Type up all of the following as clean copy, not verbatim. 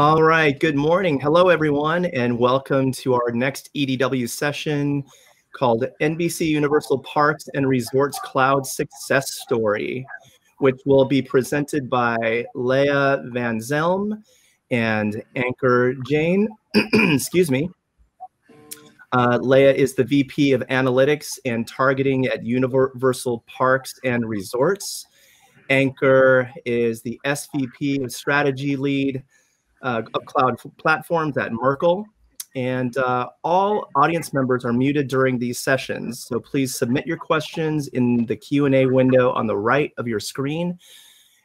All right, good morning. Hello, everyone, and welcome to our next EDW session called NBC Universal Parks and Resorts Cloud Success Story, which will be presented by Leah Van Zelm and Ankur Jain. Excuse me. Leah is the VP of Analytics and Targeting at Universal Parks and Resorts. Ankur is the SVP of Strategy Lead of Cloud Platforms at Merkle. And all audience members are muted during these sessions. So please submit your questions in the Q&A window on the right of your screen.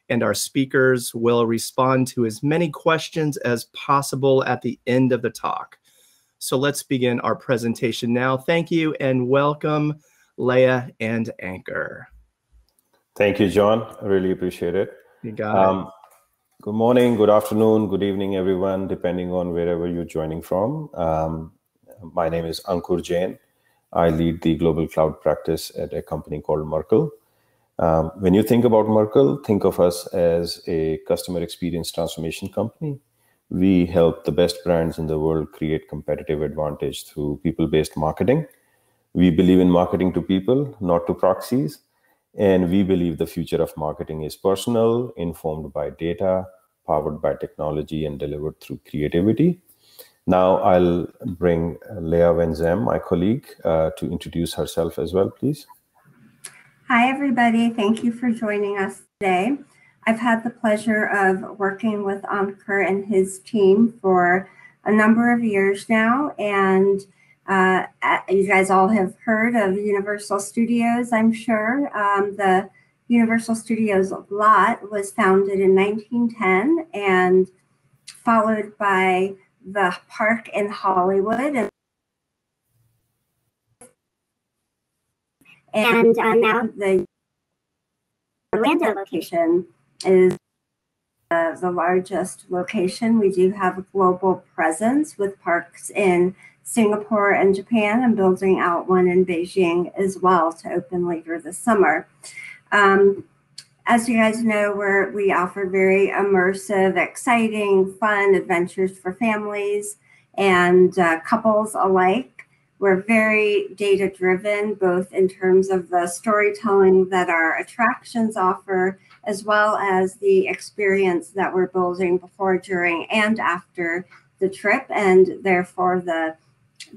And our speakers will respond to as many questions as possible at the end of the talk. So let's begin our presentation now. Thank you and welcome, Leah and Ankur. Thank you, John. I really appreciate it. You got it. Good morning, good afternoon, good evening, everyone, depending on wherever you're joining from. My name is Ankur Jain. I lead the global cloud practice at a company called Merkle. When you think about Merkle, think of us as a customer experience transformation company. We help the best brands in the world create competitive advantage through people-based marketing. We believe in marketing to people, not to proxies. And we believe the future of marketing is personal, informed by data, powered by technology, and delivered through creativity. Now I'll bring Leah Van Zelm, my colleague, to introduce herself as well, please. Hi, everybody. Thank you for joining us today. I've had the pleasure of working with Ankur and his team for a number of years now. And you guys all have heard of Universal Studios, I'm sure. The Universal Studios lot was founded in 1910 and followed by the park in Hollywood. And now the Orlando location is the largest location. We do have a global presence with parks in Singapore and Japan, and building out one in Beijing as well to open later this summer. As you guys know, we offer very immersive, exciting, fun adventures for families and couples alike. We're very data-driven, both in terms of the storytelling that our attractions offer, as well as the experience that we're building before, during, and after the trip, and therefore the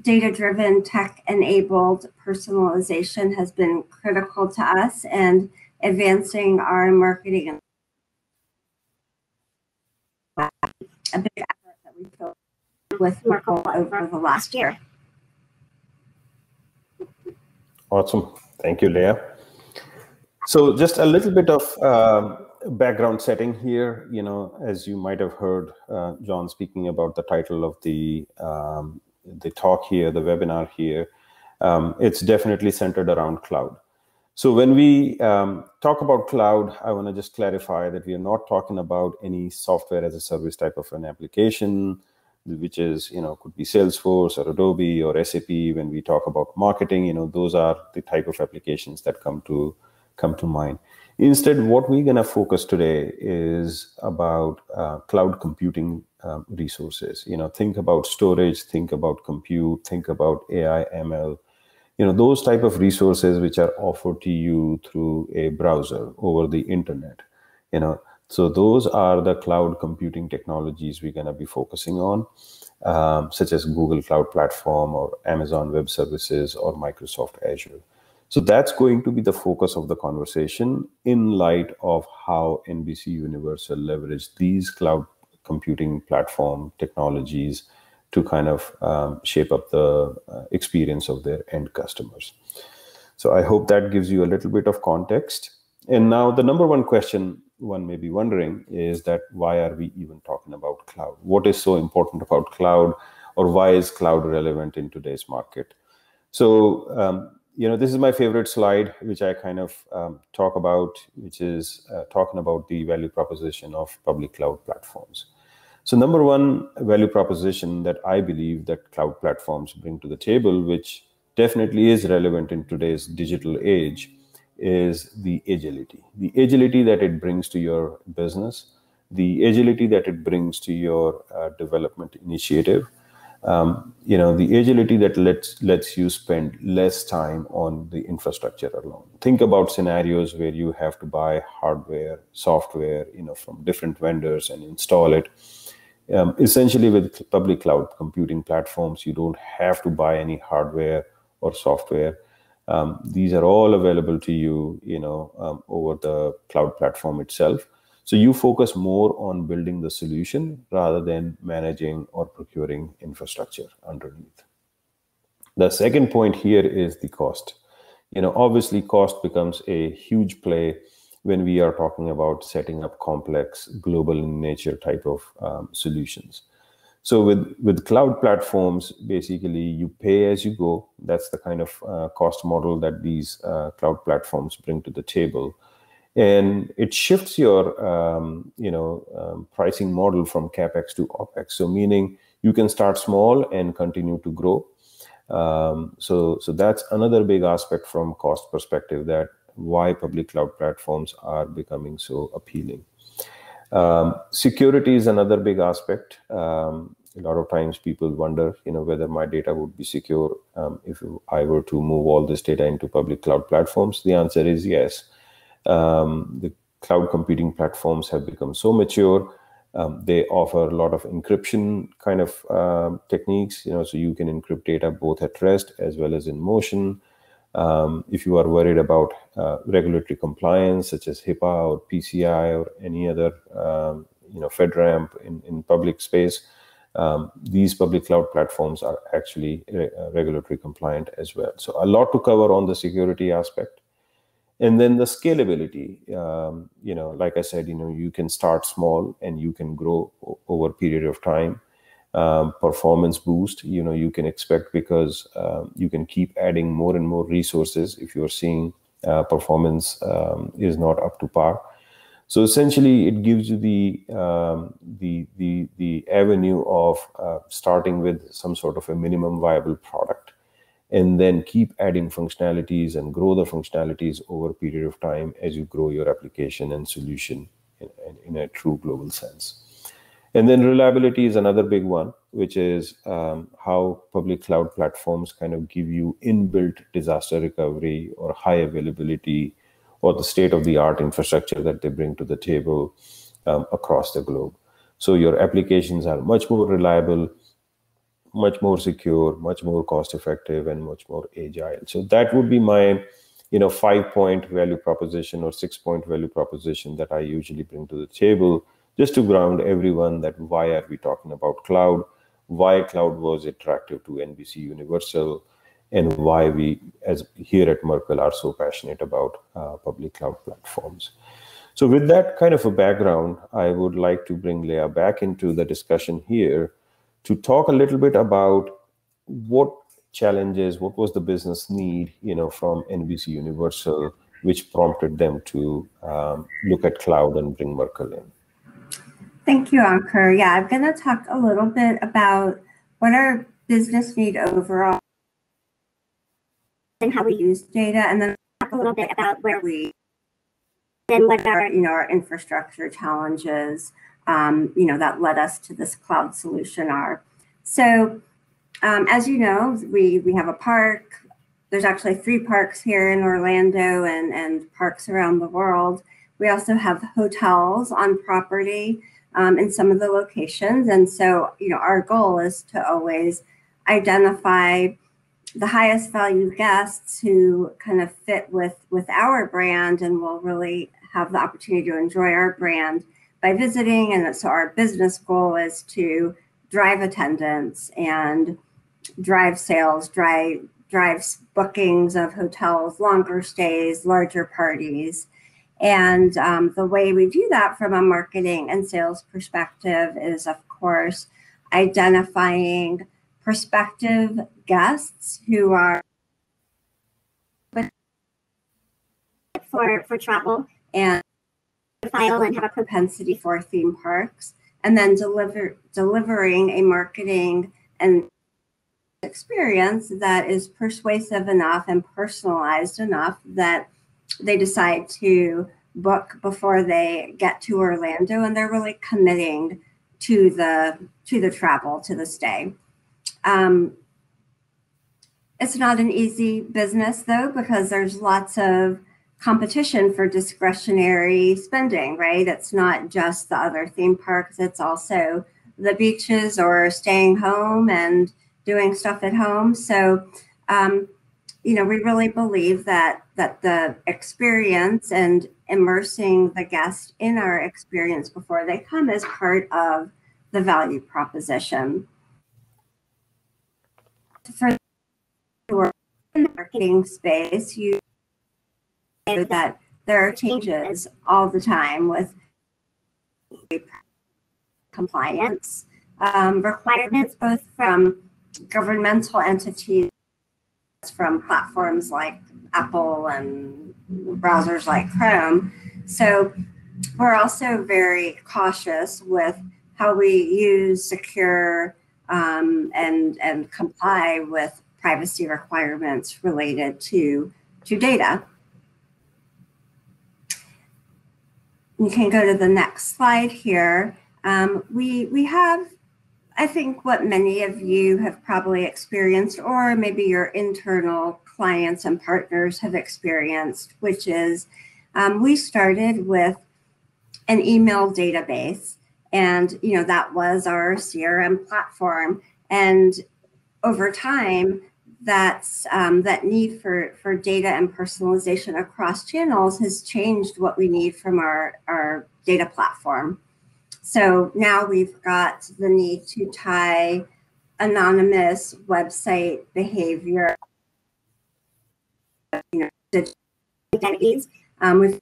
data-driven, tech-enabled personalization has been critical to us and advancing our marketing. A big effort that we built with Merkle over the last year. Awesome. Thank you, Leah. So just a little bit of background setting here. You know, as you might have heard John speaking about the title of the talk here, the webinar here, it's definitely centered around cloud. So when we talk about cloud, I want to just clarify that we are not talking about any software as a service type of an application, which is, you know, could be Salesforce or Adobe or SAP. When we talk about marketing, you know, those are the type of applications that come to mind. Instead, what we're going to focus today is about cloud computing resources. You know, think about storage, think about compute, think about AI, ML, you know, those type of resources which are offered to you through a browser over the internet, you know. So those are the cloud computing technologies we're going to be focusing on, such as Google Cloud Platform or Amazon Web Services or Microsoft Azure. So that's going to be the focus of the conversation in light of how NBC Universal leveraged these cloud computing platform technologies to kind of shape up the experience of their end customers. So I hope that gives you a little bit of context. And now the number one question one may be wondering is that why are we even talking about cloud? What is so important about cloud, or why is cloud relevant in today's market? So, you know, this is my favorite slide, which I kind of talk about, which is talking about the value proposition of public cloud platforms. So number one value proposition that I believe that cloud platforms bring to the table, which definitely is relevant in today's digital age, is the agility that it brings to your business, the agility that it brings to your development initiative, the agility that lets you spend less time on the infrastructure alone. Think about scenarios where you have to buy hardware, software, from different vendors and install it. Essentially, with public cloud computing platforms, you don't have to buy any hardware or software. These are all available to you, over the cloud platform itself. So you focus more on building the solution rather than managing or procuring infrastructure underneath. The second point here is the cost. Obviously cost becomes a huge play when we are talking about setting up complex, global in nature type of solutions. So with cloud platforms, basically you pay as you go. That's the kind of cost model that these cloud platforms bring to the table. And it shifts your pricing model from CapEx to OpEx. So meaning you can start small and continue to grow. So that's another big aspect from cost perspective, that why public cloud platforms are becoming so appealing. Security is another big aspect. A lot of times people wonder, whether my data would be secure if I were to move all this data into public cloud platforms. The answer is yes. The cloud computing platforms have become so mature. They offer a lot of encryption kind of techniques, so you can encrypt data both at rest as well as in motion. If you are worried about regulatory compliance, such as HIPAA or PCI or any other, FedRAMP in public space, these public cloud platforms are actually regulatory compliant as well. So a lot to cover on the security aspect. And then the scalability, like I said, you can start small and you can grow over a period of time. Performance boost, you can expect, because you can keep adding more and more resources if you're seeing performance is not up to par. So essentially, it gives you the avenue of starting with some sort of a minimum viable product, and then keep adding functionalities and grow the functionalities over a period of time as you grow your application and solution in a true global sense. And then reliability is another big one, which is how public cloud platforms kind of give you inbuilt disaster recovery or high availability or the state-of-the-art infrastructure that they bring to the table across the globe. So your applications are much more reliable, much more secure, much more cost-effective, and much more agile. So that would be my, 5-point value proposition or 6-point value proposition that I usually bring to the table, just to ground everyone that why are we talking about cloud, why cloud was attractive to NBC Universal, and why we, as here at Merkle, are so passionate about public cloud platforms. So with that kind of a background, I would like to bring Leah back into the discussion here to talk a little bit about what challenges, what was the business need, from NBC Universal, which prompted them to look at cloud and bring Merkle in. Thank you, Ankur. Yeah, I'm going to talk a little bit about what our business need overall and how we use data, and then talk a little bit about where we and what our, our infrastructure challenges, that led us to this cloud solution are. So, as you know, we have a park. There's actually 3 parks here in Orlando and parks around the world. We also have hotels on property. In some of the locations. And so, our goal is to always identify the highest value guests who kind of fit with our brand and will really have the opportunity to enjoy our brand by visiting. And so our business goal is to drive attendance and drive sales, drive bookings of hotels, longer stays, larger parties. And the way we do that from a marketing and sales perspective is, of course, identifying prospective guests who are for travel and have a propensity for theme parks, and then delivering a marketing and experience that is persuasive enough and personalized enough that they decide to book before they get to Orlando, and they're really committing to the travel, to the stay. It's not an easy business though, because there's lots of competition for discretionary spending, right? It's not just the other theme parks, it's also the beaches or staying home and doing stuff at home. So, you know, we really believe that the experience and immersing the guest in our experience before they come is part of the value proposition. For the marketing space, you know that there are changes all the time with compliance requirements, both from governmental entities, from platforms like Apple and browsers like Chrome. So we're also very cautious with how we use, secure, and comply with privacy requirements related to data. You can go to the next slide here. We have, I think, what many of you have probably experienced, or maybe your internal clients and partners have experienced, which is we started with an email database, and you know that was our CRM platform. And over time, that's that need for data and personalization across channels has changed what we need from our data platform. So now we've got the need to tie anonymous website behavior, you know, digital identities with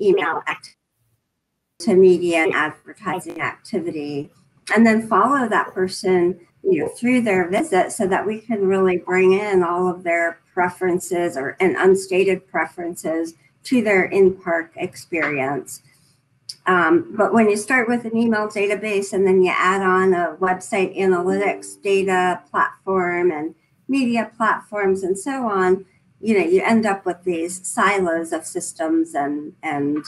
email activity to media and advertising activity, and then follow that person, you know, through their visit so that we can really bring in all of their preferences and unstated preferences to their in-park experience. But when you start with an email database and then you add on a website analytics data platform and media platforms and so on, you know, you end up with these silos of systems and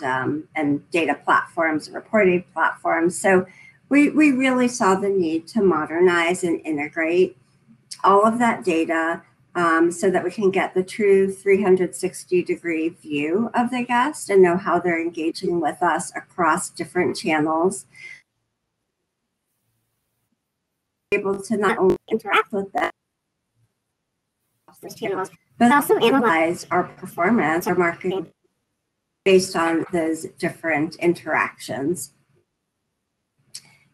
data platforms, reporting platforms. So we really saw the need to modernize and integrate all of that data so that we can get the true 360-degree view of the guest and know how they're engaging with us across different channels. Able to not only interact with them, but also analyze our performance, our marketing, based on those different interactions.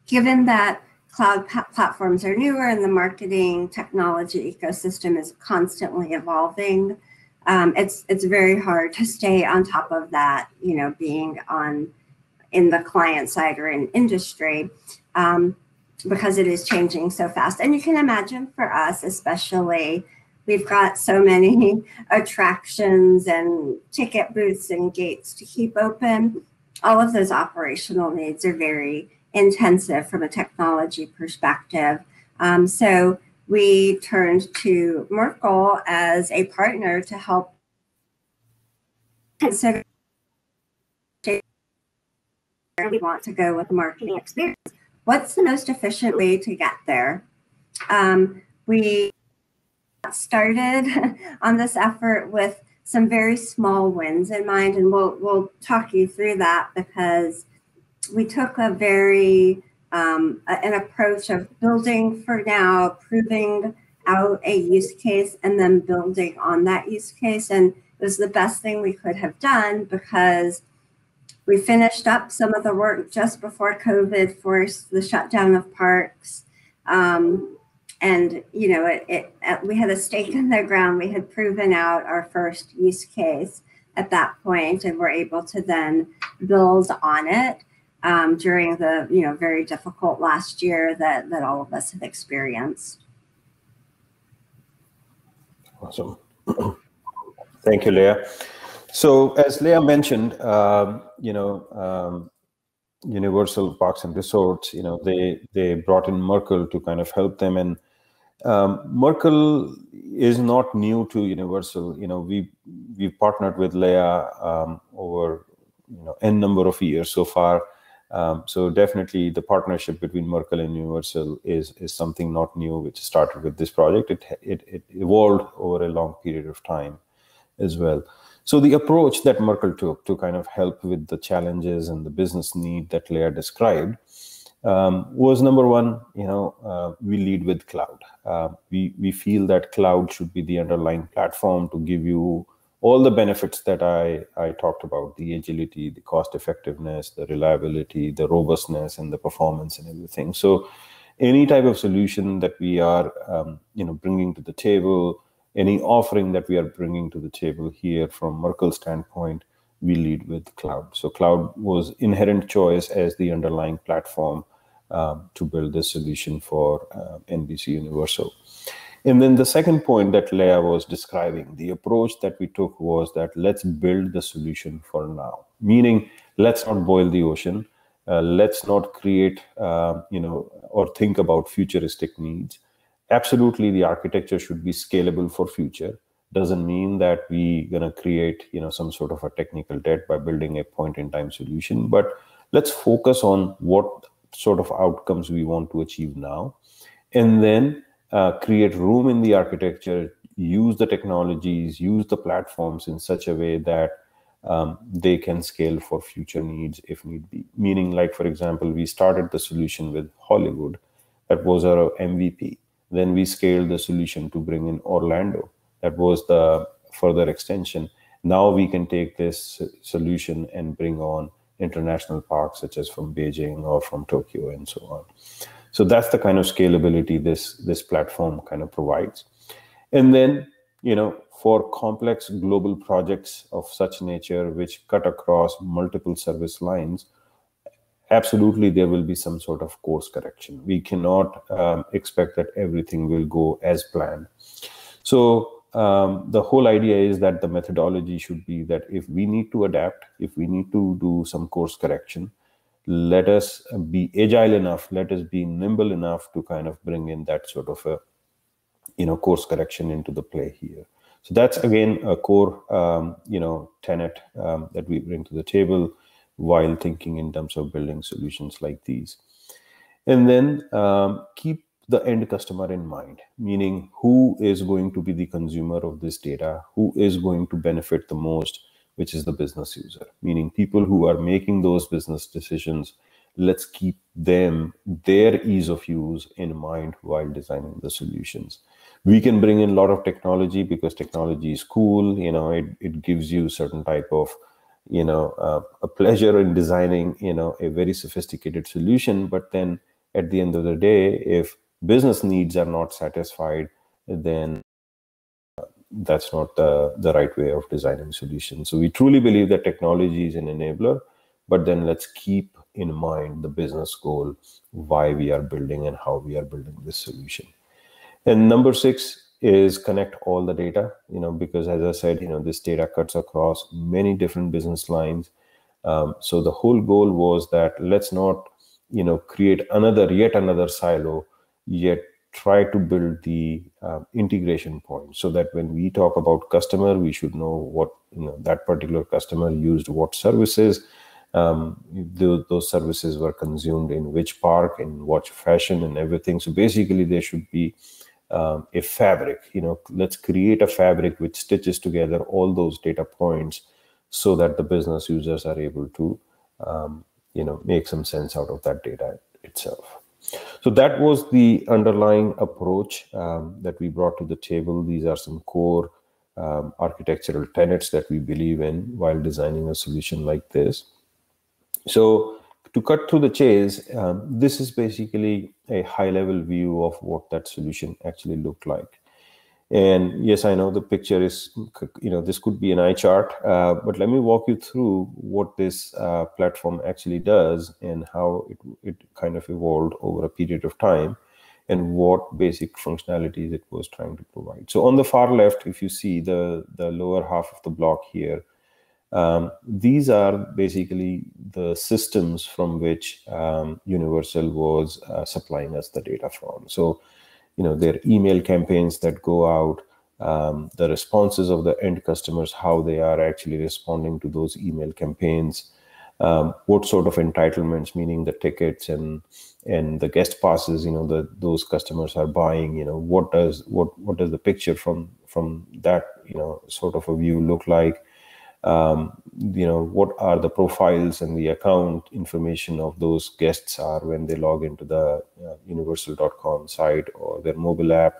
Given that cloud platforms are newer and the marketing technology ecosystem is constantly evolving, it's very hard to stay on top of that, you know, being in the client side or in industry, because it is changing so fast. And you can imagine for us, especially, we've got so many attractions and ticket booths and gates to keep open. All of those operational needs are very intensive from a technology perspective. So we turned to Merkle as a partner to help consider where we want to go with the marketing experience. What's the most efficient way to get there? We started on this effort with some very small wins in mind, and we'll talk you through that, because we took a very an approach of building for now, proving out a use case, and then building on that use case. And it was the best thing we could have done, because we finished up some of the work just before COVID forced the shutdown of parks. And you know, we had a stake in the ground. We had proven out our first use case at that point, and were able to then build on it during the, you know, very difficult last year that all of us have experienced. Awesome. Thank you, Leah. So as Leah mentioned, you know, Universal Parks and Resorts, you know, they brought in Merkle to kind of help them in Merkle is not new to Universal. You know, we've partnered with Leah over n number of years so far. So definitely the partnership between Merkle and Universal is something not new, which started with this project. It evolved over a long period of time as well. So the approach that Merkle took to kind of help with the challenges and the business need that Leah described was, number one, we lead with cloud. We feel that cloud should be the underlying platform to give you all the benefits that I talked about, the agility, the cost effectiveness, the reliability, the robustness, and the performance and everything. So any type of solution that we are bringing to the table, any offering that we are bringing to the table here from Merkle's standpoint, we lead with cloud. So cloud was inherent choice as the underlying platform to build this solution for NBC Universal. And then the second point that Leah was describing, the approach that we took was that let's build the solution for now, meaning let's not boil the ocean. Let's not create, or think about futuristic needs. Absolutely, the architecture should be scalable for future. Doesn't mean that we're going to create, some sort of a technical debt by building a point-in-time solution. But let's focus on what sort of outcomes we want to achieve now, and then create room in the architecture, use the technologies, use the platforms in such a way that they can scale for future needs if need be. Meaning, like, for example, we started the solution with Hollywood. That was our MVP. Then we scaled the solution to bring in Orlando. That was the further extension. Now we can take this solution and bring on international parks, such as from Beijing or from Tokyo and so on. So that's the kind of scalability this platform kind of provides. And then, for complex global projects of such nature, which cut across multiple service lines, absolutely there will be some sort of course correction. We cannot expect that everything will go as planned. So the whole idea is that the methodology should be that if we need to adapt, if we need to do some course correction, let us be agile enough, let us be nimble enough to kind of bring in that sort of a, course correction into the play here. So that's, again, a core, tenet that we bring to the table while thinking in terms of building solutions like these. And then keep the end customer in mind, meaning who is going to be the consumer of this data, who is going to benefit the most, which is the business user, meaning people who are making those business decisions. Let's keep them, their ease of use in mind while designing the solutions. We can bring in a lot of technology because technology is cool. It gives you certain type of, a pleasure in designing, a very sophisticated solution. But then at the end of the day, if business needs are not satisfied, then that's not the right way of designing solutions. So we truly believe that technology is an enabler, but then let's keep in mind the business goal, why we are building and how we are building this solution. And number 6 is connect all the data, because as I said, this data cuts across many different business lines. So the whole goal was that let's not, create yet another silo, yet try to build the integration point so that when we talk about customer, we should know what that particular customer used what services, those services were consumed in which park, in what fashion, and everything. So basically, there should be a fabric. Let's create a fabric which stitches together all those data points so that the business users are able to make some sense out of that data itself. So that was the underlying approach that we brought to the table. These are some core architectural tenets that we believe in while designing a solution like this. So to cut through the chase, this is basically a high-level view of what that solution actually looked like. And yes, I know the picture is, this could be an eye chart, but let me walk you through what this platform actually does and how it kind of evolved over a period of time and what basic functionalities it was trying to provide. So on the far left, if you see the lower half of the block here, these are basically the systems from which Universal was supplying us the data from. So their email campaigns that go out, the responses of the end customers, how they are actually responding to those email campaigns, what sort of entitlements, meaning the tickets and the guest passes, those customers are buying, what does the picture from that, sort of a view look like? What are the profiles and the account information of those guests are when they log into the universal.com site or their mobile app,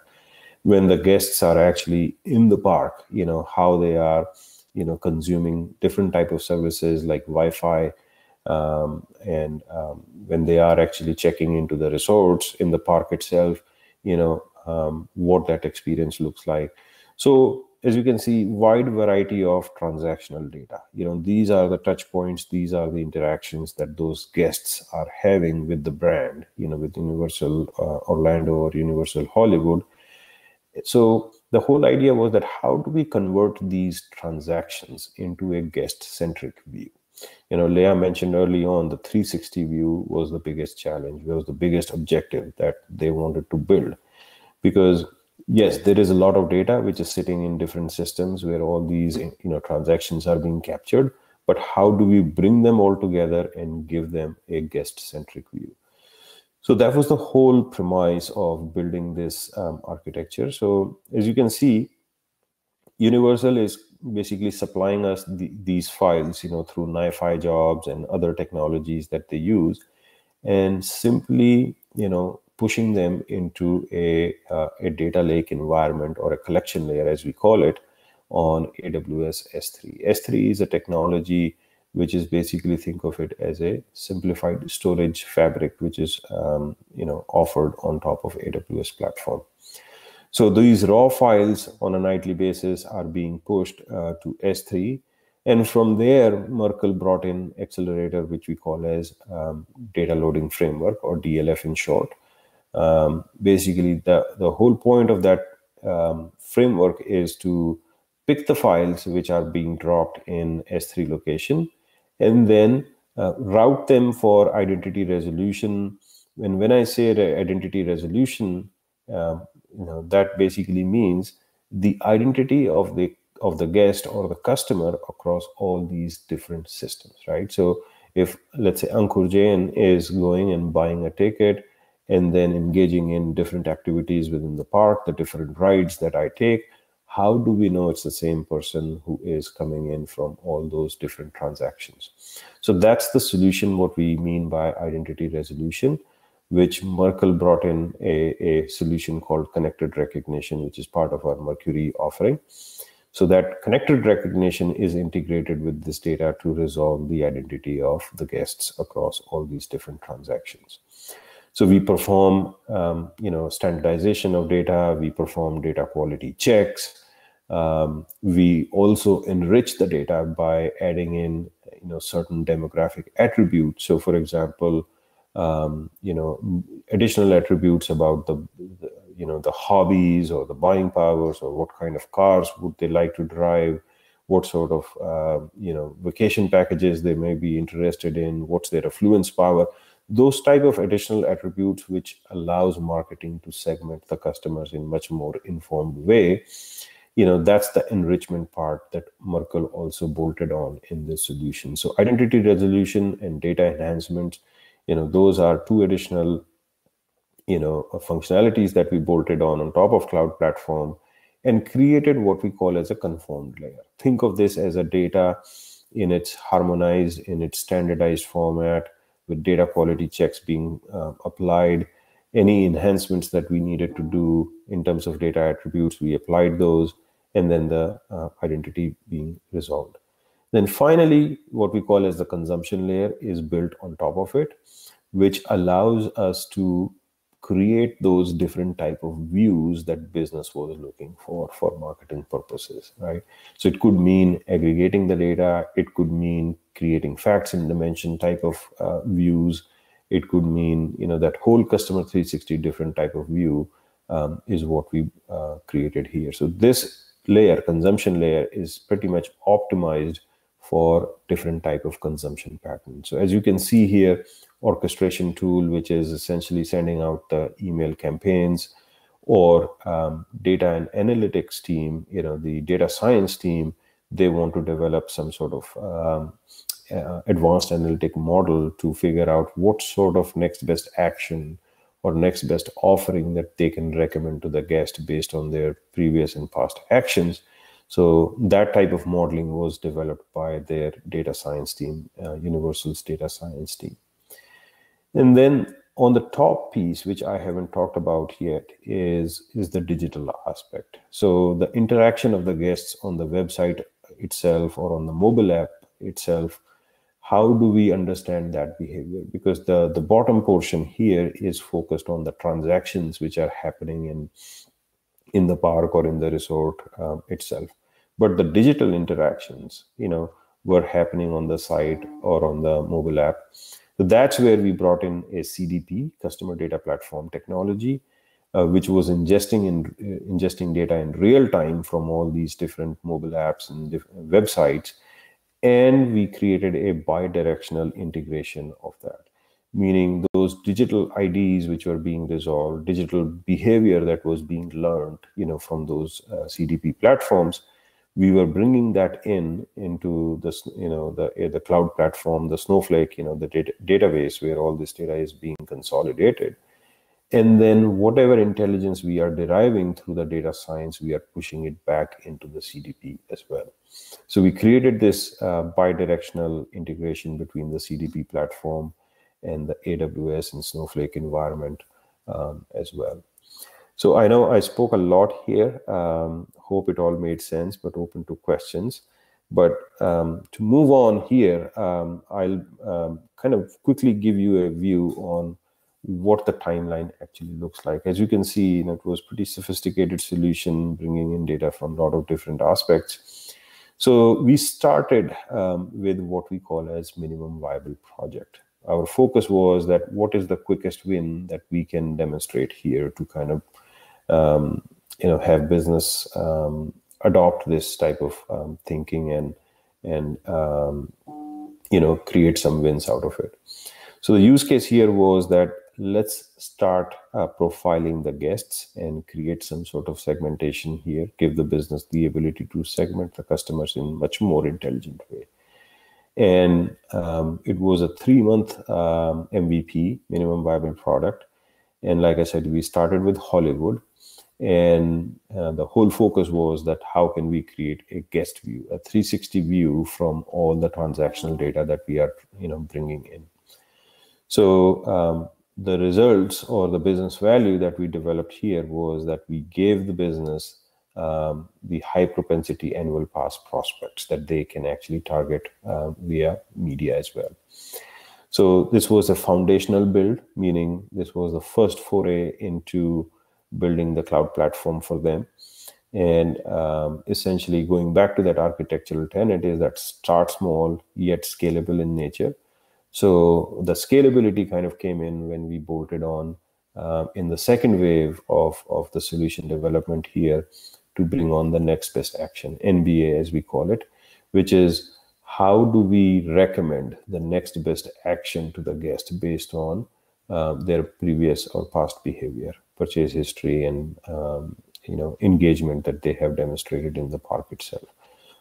when the guests are actually in the park, how they are, consuming different type of services like Wi-Fi, and when they are actually checking into the resorts in the park itself, what that experience looks like. So as you can see, wide variety of transactional data. These are the touch points, these are the interactions that those guests are having with the brand, with Universal Orlando or Universal Hollywood. So the whole idea was that how do we convert these transactions into a guest-centric view? Leah mentioned early on the 360 view was the biggest challenge, was the biggest objective that they wanted to build, because yes, there is a lot of data which is sitting in different systems where all these transactions are being captured, but how do we bring them all together and give them a guest-centric view? So that was the whole premise of building this architecture. So as you can see, Universal is basically supplying us these files, through NiFi jobs and other technologies that they use, and simply, pushing them into a data lake environment or a collection layer, as we call it, on AWS S3. S3 is a technology which is basically, think of it as a simplified storage fabric, which is offered on top of AWS platform. So these raw files on a nightly basis are being pushed to S3. And from there, Merkle brought in accelerator, which we call as data loading framework, or DLF in short. Basically, the whole point of that framework is to pick the files which are being dropped in S3 location, and then route them for identity resolution. And when I say identity resolution, that basically means the identity of the guest or the customer across all these different systems, right? So if, let's say, Ankur Jain is going and buying a ticket, and then engaging in different activities within the park, the different rides that I take, how do we know it's the same person who is coming in from all those different transactions? So that's the solution, what we mean by identity resolution, which Merkle brought in a solution called Connected Recognition, which is part of our Mercury offering. So that Connected Recognition is integrated with this data to resolve the identity of the guests across all these different transactions. So we perform, standardization of data. We perform data quality checks. We also enrich the data by adding in, certain demographic attributes. So, for example, additional attributes about the hobbies or the buying powers, or what kind of cars would they like to drive, what sort of, vacation packages they may be interested in, what's their affluence power. Those type of additional attributes which allows marketing to segment the customers in much more informed way, that's the enrichment part that Merkle also bolted on in this solution. So identity resolution and data enhancement, those are two additional, functionalities that we bolted on top of Cloud Platform, and created what we call as a conformed layer. Think of this as a data in its harmonized, in its standardized format, with data quality checks being applied. Any enhancements that we needed to do in terms of data attributes, we applied those, and then the identity being resolved. Then finally, what we call as the consumption layer is built on top of it, which allows us to create those different type of views that business was looking for marketing purposes, right? So it could mean aggregating the data. It could mean creating facts and dimension type of views. It could mean, that whole customer 360 different type of view is what we created here. So this layer, consumption layer, is pretty much optimized for different type of consumption patterns. So as you can see here, orchestration tool, which is essentially sending out the email campaigns, or data and analytics team, the data science team, they want to develop some sort of advanced analytic model to figure out what sort of next best action or next best offering that they can recommend to the guest based on their previous and past actions. So that type of modeling was developed by their data science team, Universal's data science team. And then on the top piece, which I haven't talked about yet, is the digital aspect. So the interaction of the guests on the website itself or on the mobile app itself, how do we understand that behavior? Because the bottom portion here is focused on the transactions which are happening in the park or in the resort itself. But the digital interactions, were happening on the site or on the mobile app. So that's where we brought in a CDP, customer data platform technology, which was ingesting data in real time from all these different mobile apps and different websites, and we created a bi-directional integration of that, meaning those digital IDs which were being resolved, digital behavior that was being learned, from those CDP platforms. We were bringing that into the the cloud platform, the Snowflake, the database where all this data is being consolidated, and then whatever intelligence we are deriving through the data science, we are pushing it back into the CDP as well. So we created this bi-directional integration between the CDP platform and the AWS and Snowflake environment as well. So I know I spoke a lot here. Hope it all made sense, but open to questions. But to move on here, I'll kind of quickly give you a view on what the timeline actually looks like. As you can see, it was a pretty sophisticated solution, bringing in data from a lot of different aspects. So we started with what we call as minimum viable project. Our focus was that what is the quickest win that we can demonstrate here to kind of have business adopt this type of thinking and create some wins out of it. So the use case here was that let's start profiling the guests and create some sort of segmentation here, give the business the ability to segment the customers in a much more intelligent way. And it was a 3-month MVP, minimum viable product. And like I said, we started with Hollywood. And the whole focus was that how can we create a guest view, a 360 view from all the transactional data that we are bringing in. So the results or the business value that we developed here was that we gave the business the high propensity annual pass prospects that they can actually target via media as well. So this was a foundational build, meaning this was the first foray into building the cloud platform for them. And essentially going back to that architectural tenet is that start small, yet scalable in nature. So the scalability kind of came in when we bolted on in the second wave of the solution development here to bring on the next best action, NBA as we call it, which is how do we recommend the next best action to the guest based on their previous or past behavior, purchase history, and engagement that they have demonstrated in the park itself.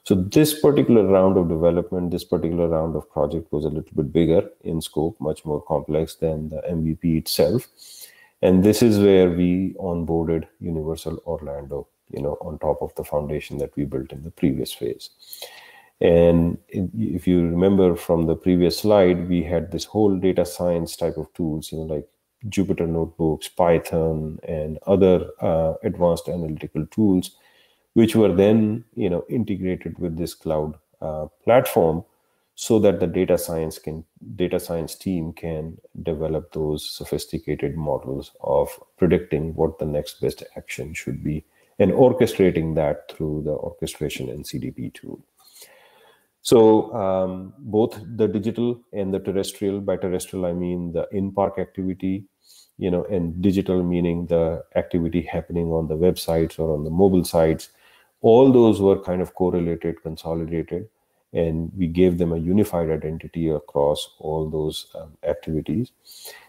So this particular round of development, this particular round of project was a little bit bigger in scope, much more complex than the MVP itself. And this is where we onboarded Universal Orlando, on top of the foundation that we built in the previous phase. And if you remember from the previous slide, we had this whole data science type of tools, like Jupyter Notebooks, Python, and other advanced analytical tools, which were then integrated with this cloud platform so that the data science team can develop those sophisticated models of predicting what the next best action should be and orchestrating that through the orchestration and CDP tool. So both the digital and the terrestrial, by terrestrial I mean the in-park activity, and digital meaning the activity happening on the websites or on the mobile sites, all those were kind of correlated, consolidated, and we gave them a unified identity across all those activities.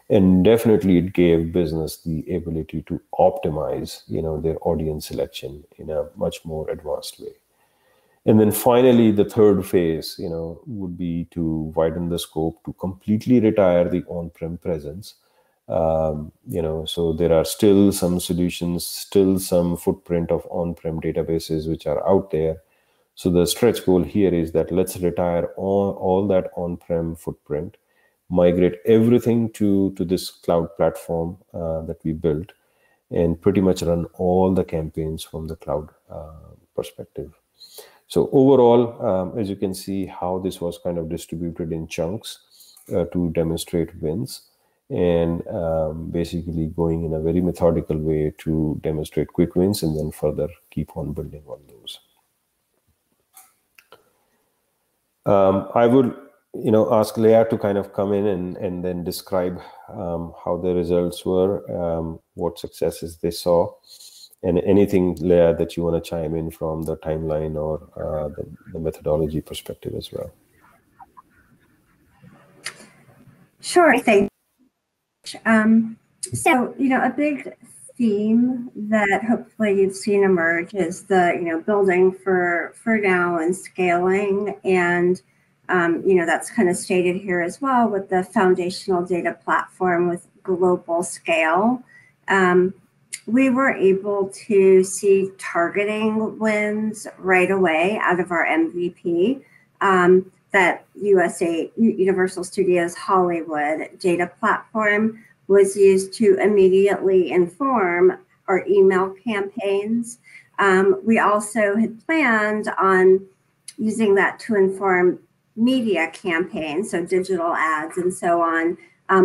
And definitely it gave business the ability to optimize, you know, their audience selection in a much more advanced way. And then finally, the third phase, you know, would be to widen the scope to completely retire the on-prem presence. You know, so there are still some solutions, still some footprint of on-prem databases which are out there. So the stretch goal here is that let's retire all that on-prem footprint, migrate everything to this cloud platform that we built, and pretty much run all the campaigns from the cloud perspective. So overall, as you can see, how this was kind of distributed in chunks to demonstrate wins, and basically going in a very methodical way to demonstrate quick wins and then further keep on building on those. I would, you know, ask Leah to kind of come in and then describe how the results were, what successes they saw, and anything, Leah, that you want to chime in from the timeline or the methodology perspective as well. Sure, thanks. So, you know, a big theme that hopefully you've seen emerge is the, you know, building for now and scaling. And, you know, that's kind of stated here as well with the foundational data platform with global scale. We were able to see targeting wins right away out of our MVP, that Universal Studios Hollywood data platform was used to immediately inform our email campaigns. We also had planned on using that to inform media campaigns, so digital ads and so on,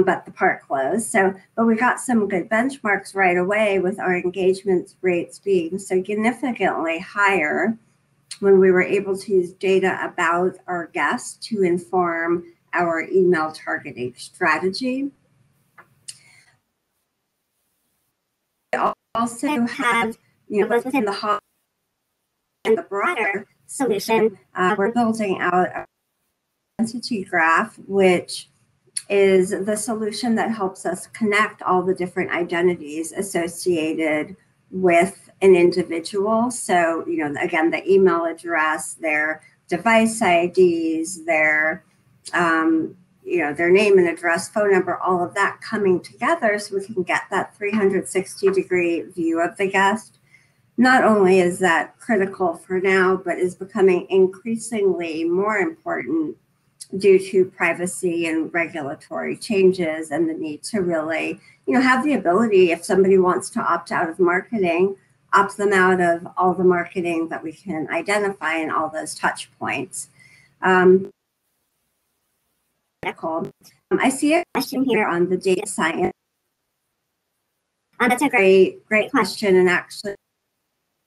but the park closed. So, but we got some good benchmarks right away with our engagement rates being significantly higher when we were able to use data about our guests to inform our email targeting strategy. We also have, you know, both within the hall and the broader solution, we're building out our entity graph, which is the solution that helps us connect all the different identities associated with an individual. So, you know, again, the email address, their device IDs, their, you know, their name and address, phone number, all of that coming together so we can get that 360-degree view of the guest. Not only is that critical for now, but is becoming increasingly more important due to privacy and regulatory changes and the need to really, you know, have the ability, if somebody wants to opt out of marketing, opt them out of all the marketing that we can identify and all those touch points. I see a question here on the data science. That's a great question, and actually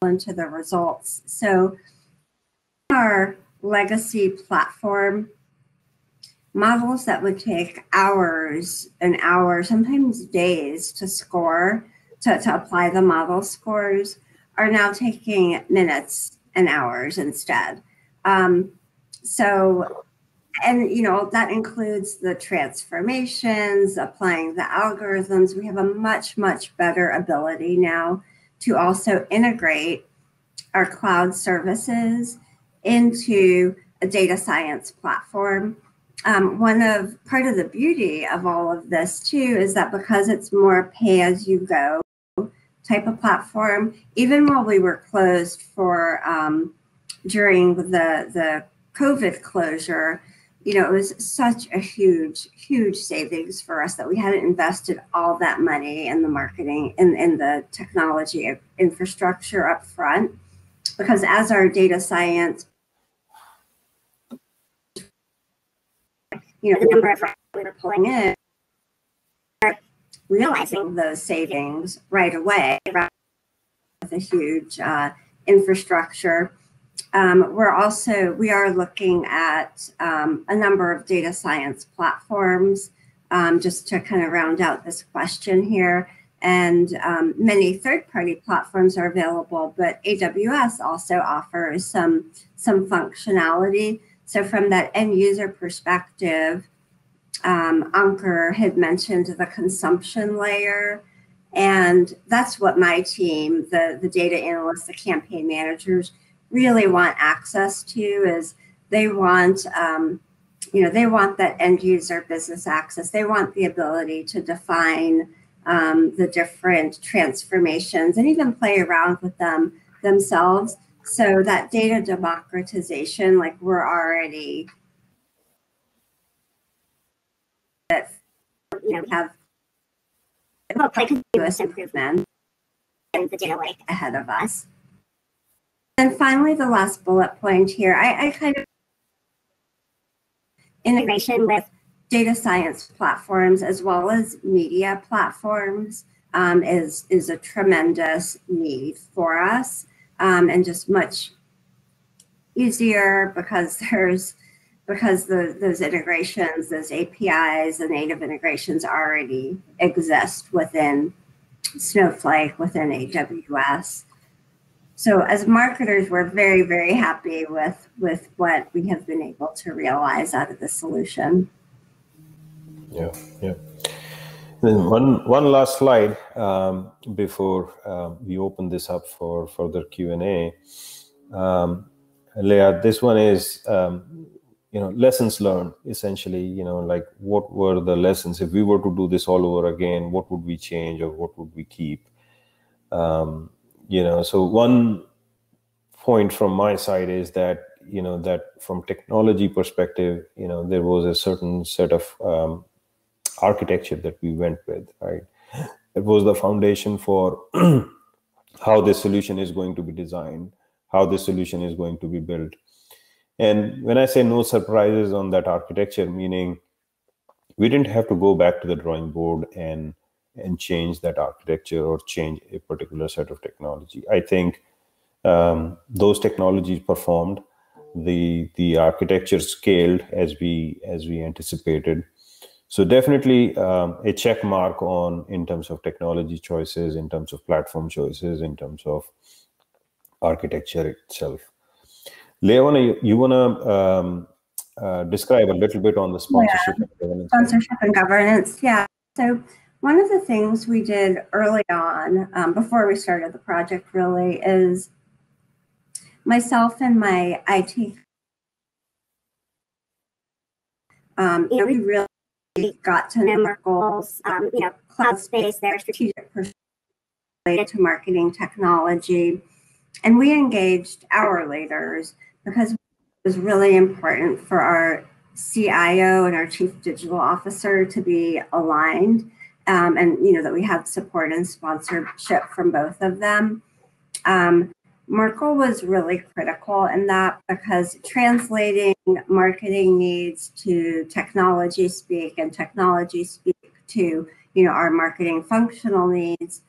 into the results. So our legacy platform models that would take hours and hours, sometimes days to score, to apply the model scores, are now taking minutes and hours instead. So, and you know, that includes the transformations, applying the algorithms. We have a much, much better ability now to also integrate our cloud services into a data science platform. Part of the beauty of all of this too is that because it's more pay-as-you-go type of platform, even while we were closed for during the COVID closure, you know, it was such a huge savings for us that we hadn't invested all that money in the marketing and in the technology infrastructure up front, because as our data science, you know, the number of we were pulling in, realizing those savings right away with a huge infrastructure. We are looking at a number of data science platforms, just to kind of round out this question here. And many third-party platforms are available, but AWS also offers some functionality. So from that end user perspective, Ankur had mentioned the consumption layer, and that's what my team, the data analysts, the campaign managers, really want access to. Is they want, they want that end user business access. They want the ability to define the different transformations and even play around with them themselves. So that data democratization, like we're already have continuous improvement in the data lake ahead of us. And finally, the last bullet point here, I kind of integration with data science platforms as well as media platforms is a tremendous need for us, and just much easier because those integrations, those APIs, the native integrations already exist within Snowflake, within AWS. So as marketers, we're very, very happy with what we have been able to realize out of the solution. Yeah, yeah. Then one last slide before we open this up for further Q&A. Leah, this one is, lessons learned, essentially, like what were the lessons? If we were to do this all over again, what would we change or what would we keep? So one point from my side is that, that from technology perspective, there was a certain set of architecture that we went with, right? It was the foundation for how this solution is going to be designed, how this solution is going to be built. And when I say no surprises on that architecture, meaning we didn't have to go back to the drawing board and change that architecture or change a particular set of technology. I think those technologies performed, the architecture scaled as we anticipated. So definitely a check mark on in terms of technology choices, in terms of platform choices, in terms of architecture itself. Leah, you want to describe a little bit on the sponsorship and governance? Sponsorship and governance, yeah. So one of the things we did early on, before we started the project really, is myself and my IT, we really got to know our goals, cloud space, their strategic perspective related to marketing technology. And we engaged our leaders because it was really important for our CIO and our chief digital officer to be aligned, and that we had support and sponsorship from both of them. Merkle was really critical in that because translating marketing needs to technology speak and technology speak to our marketing functional needs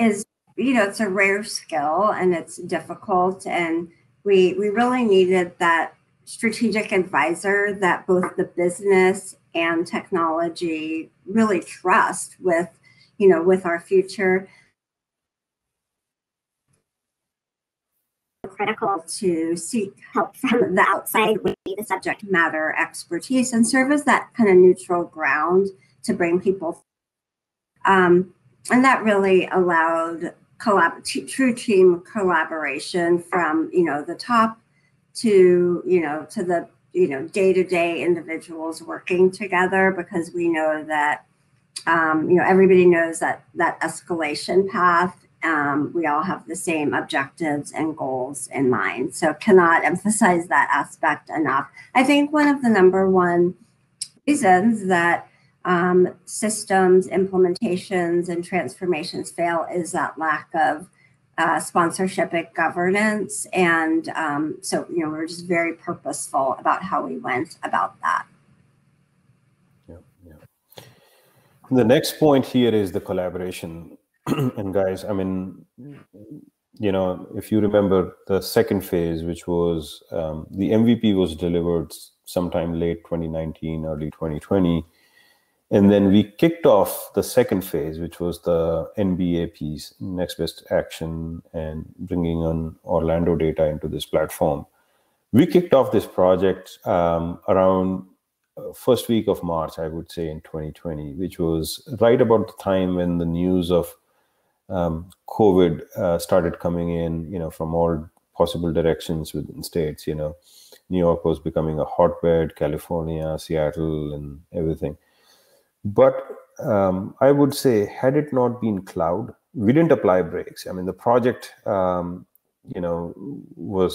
is it's a rare skill and it's difficult, and we really needed that strategic advisor that both the business and technology really trust with our future. Critical to seek help from the outside with the subject matter expertise and serve as that kind of neutral ground to bring people. And that really allowed true team collaboration from the top to the day-to-day individuals working together, because we know that everybody knows that escalation path. We all have the same objectives and goals in mind, so cannot emphasize that aspect enough. I think one of the #1 reasons that systems implementations and transformations fail is that lack of sponsorship and governance, and so we're just very purposeful about how we went about that. Yeah, yeah. The next point here is the collaboration, and guys, I mean, if you remember the second phase, which was the MVP was delivered sometime late 2019, early 2020. And then we kicked off the second phase, which was the NBA piece, next best action, and bringing on Orlando data into this platform. We kicked off this project around first week of March, I would say, in 2020, which was right about the time when the news of COVID started coming in, from all possible directions within states. New York was becoming a hotbed, California, Seattle, and everything. But I would say, had it not been cloud, we didn't apply brakes. I mean, the project, was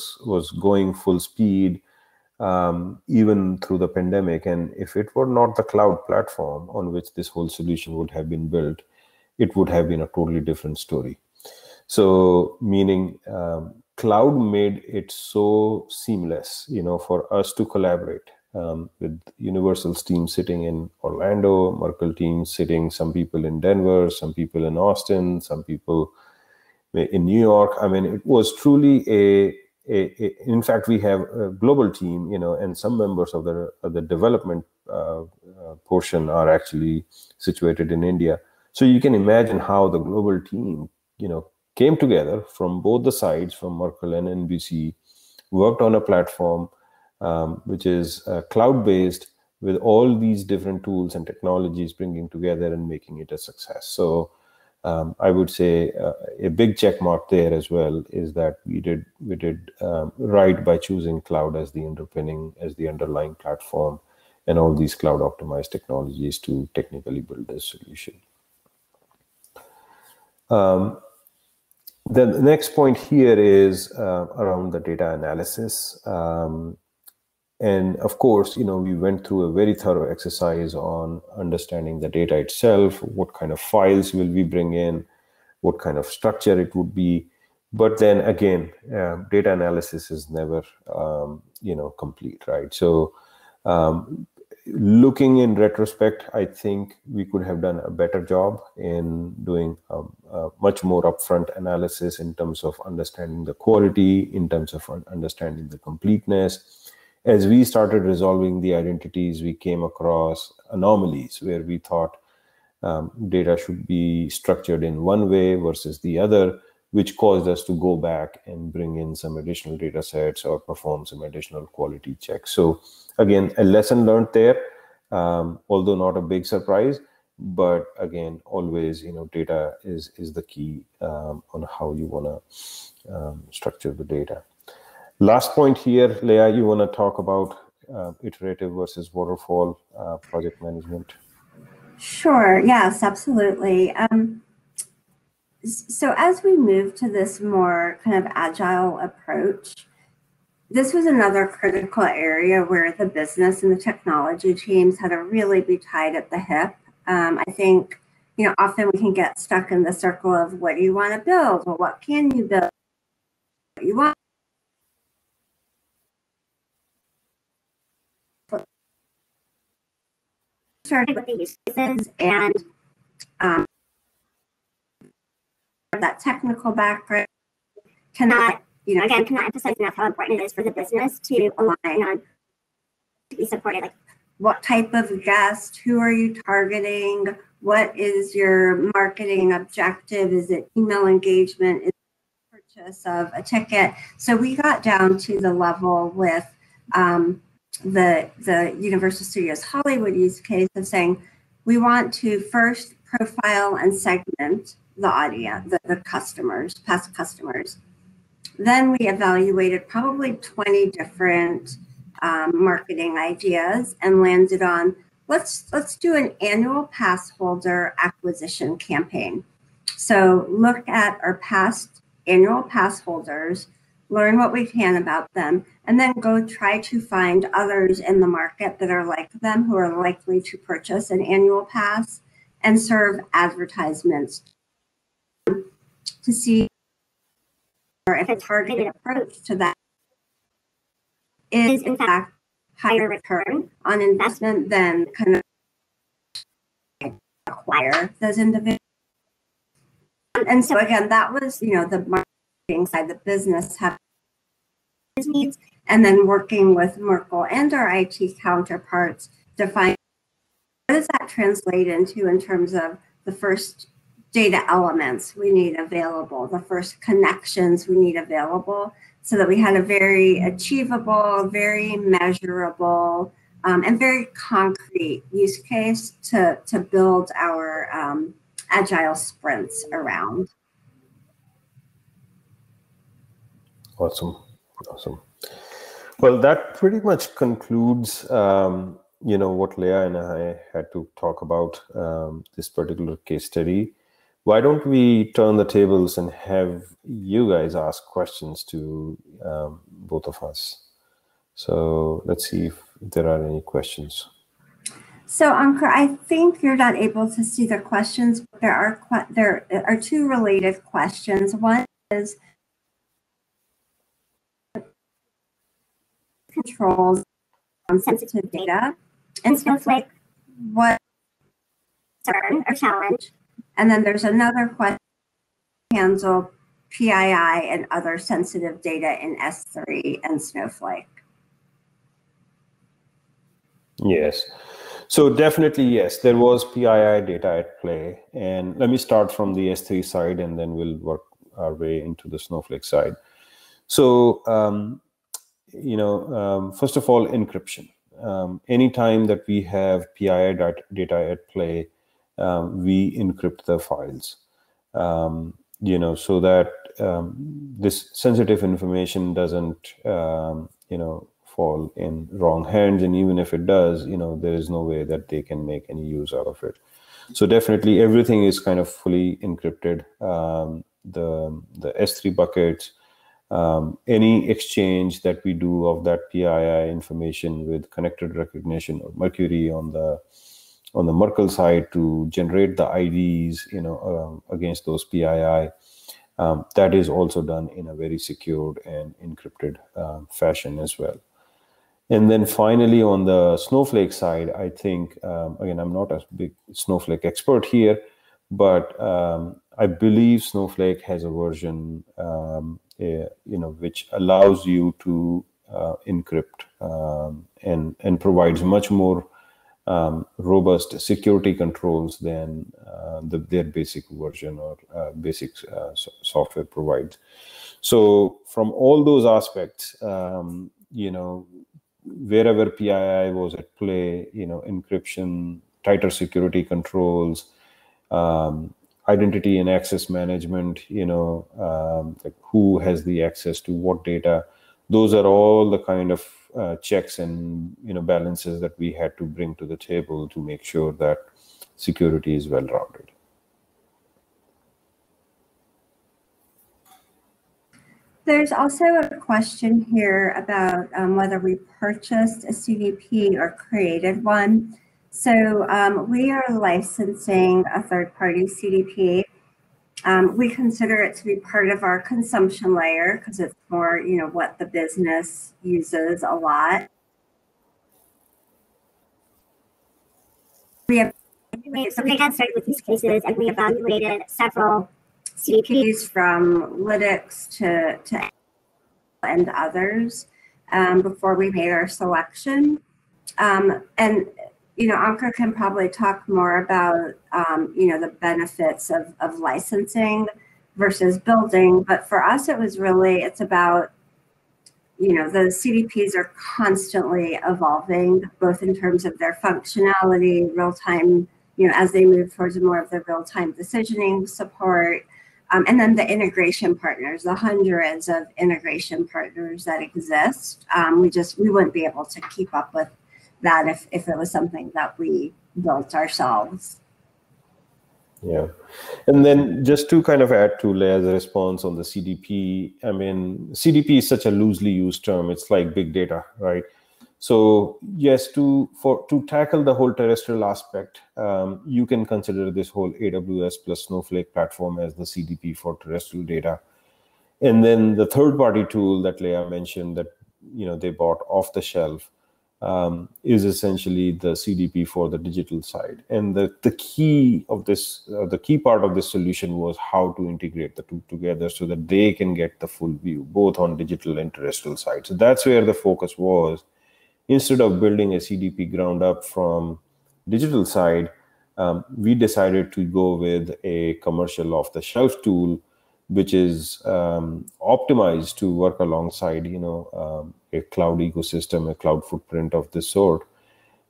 going full speed. Even through the pandemic. And if it were not the cloud platform on which this whole solution would have been built, it would have been a totally different story. So meaning cloud made it so seamless, for us to collaborate with Universal's team sitting in Orlando, Merkle team sitting, some people in Denver, some people in Austin, some people in New York. I mean, it was truly in fact, we have a global team, and some members of the development portion are actually situated in India. So you can imagine how the global team, came together from both the sides, from Merkle and NBC, worked on a platform which is cloud-based with all these different tools and technologies bringing together and making it a success. So I would say a big check mark there as well is that we did right by choosing cloud as the underlying platform, and all these cloud optimized technologies to technically build this solution. The next point here is around the data analysis, and of course, we went through a very thorough exercise on understanding the data itself, what kind of files will we bring in, what kind of structure it would be. But then again, data analysis is never, complete, right? So looking in retrospect, I think we could have done a better job in doing a much more upfront analysis in terms of understanding the quality, in terms of understanding the completeness. As we started resolving the identities, we came across anomalies where we thought data should be structured in one way versus the other, which caused us to go back and bring in some additional data sets or perform some additional quality checks. So again, a lesson learned there, although not a big surprise, but again, always, data is the key on how you want to structure the data. Last point here, Leah, you want to talk about iterative versus waterfall project management? Sure, yes, absolutely. So as we move to this more kind of agile approach, this was another critical area where the business and the technology teams had to really be tied at the hip. I think, often we can get stuck in the circle of what do you want to build? Well, what can you build? What you want? Started with the use cases and that technical background cannot, again, cannot emphasize enough how important it is for the business to align on to be supported. Like, what type of guest? Who are you targeting? What is your marketing objective? Is it email engagement? Is it purchase of a ticket? So we got down to the level with the Universal Studios Hollywood use case of saying, we want to first profile and segment the audience, the customers, past customers. Then we evaluated probably 20 different marketing ideas and landed on, let's do an annual pass holder acquisition campaign. So look at our past annual pass holders, learn what we can about them, and then go try to find others in the market that are like them, who are likely to purchase an annual pass, and serve advertisements to see if a targeted approach to that is in fact higher return on investment than kind of acquire those individuals. And so again, that was, the marketing side, the business have needs, and then working with Merkle and our IT counterparts to find what does that translate into in terms of the first data elements we need available, the first connections we need available, so that we had a very achievable, very measurable and very concrete use case to build our agile sprints around. Awesome, awesome. Well, that pretty much concludes you know, what Leah and I had to talk about this particular case study. Why don't we turn the tables and have you guys ask questions to both of us? So let's see if there are any questions. So Ankur, I think you're not able to see the questions, but there are two related questions. One is controls sensitive data and Snowflake, what concern or challenge? And then there's another question: handle PII and other sensitive data in S3 and Snowflake. Yes. So definitely, yes, there was PII data at play. And let me start from the S3 side, and then we'll work our way into the Snowflake side. So, you know, first of all, encryption. Anytime that we have PII data at play, we encrypt the files, you know, so that this sensitive information doesn't, you know, fall in wrong hands. And even if it does, you know, there is no way that they can make any use out of it. So definitely everything is kind of fully encrypted. The S3 buckets, any exchange that we do of that PII information with Connected Recognition or Mercury on the Merkle side to generate the IDs, you know, against those PII, that is also done in a very secured and encrypted fashion as well. And then finally, on the Snowflake side, I think, again, I'm not a big Snowflake expert here, but I believe Snowflake has a version, you know, which allows you to encrypt and provides much more robust security controls than their basic version or basic software provides. So from all those aspects, you know, wherever PII was at play, you know, encryption, tighter security controls, identity and access management, you know, like who has the access to what data, those are all the kind of checks and, you know, balances that we had to bring to the table to make sure that security is well-rounded. There's also a question here about whether we purchased a CDP or created one. So we are licensing a third-party CDP. We consider it to be part of our consumption layer because it's more, you know, what the business uses a lot. We have so we got started with these cases, and we evaluated several CDPs from Lytx to and others before we made our selection. And you know, Ankur can probably talk more about, you know, the benefits of licensing versus building. But for us, it was really, it's about, you know, the CDPs are constantly evolving, both in terms of their functionality, real-time, you know, as they move towards more of the real-time decisioning support, and then the integration partners, the hundreds of integration partners that exist. We wouldn't be able to keep up with that if it was something that we built ourselves. Yeah. And then just to kind of add to Leah's response on the CDP, I mean, CDP is such a loosely used term. It's like big data, right? So yes, to tackle the whole terrestrial aspect, you can consider this whole AWS plus Snowflake platform as the CDP for terrestrial data. And then the third-party tool that Leah mentioned that, you know, they bought off the shelf, is essentially the CDP for the digital side. And the key of this, the key part of this solution was how to integrate the two together so that they can get the full view, both on digital and terrestrial side. So that's where the focus was. Instead of building a CDP ground up from digital side, we decided to go with a commercial off-the-shelf tool, which is optimized to work alongside, you know, a cloud ecosystem, a cloud footprint of this sort,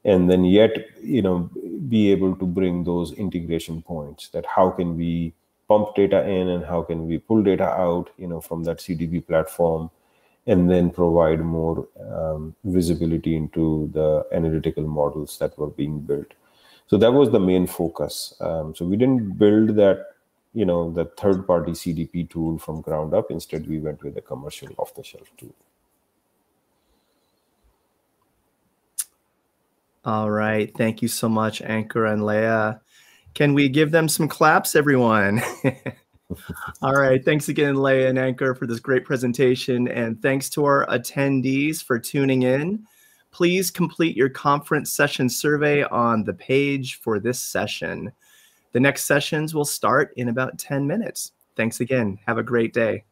and then yet, you know, be able to bring those integration points, that how can we pump data in and how can we pull data out, you know, from that CDP platform, and then provide more visibility into the analytical models that were being built. So that was the main focus. So we didn't build that, you know, the third-party CDP tool from ground up. Instead, we went with a commercial off-the-shelf tool. All right. Thank you so much, Ankur and Leah. Can we give them some claps, everyone? All right. Thanks again, Leah and Ankur, for this great presentation. And thanks to our attendees for tuning in. Please complete your conference session survey on the page for this session. The next sessions will start in about 10 minutes. Thanks again. Have a great day.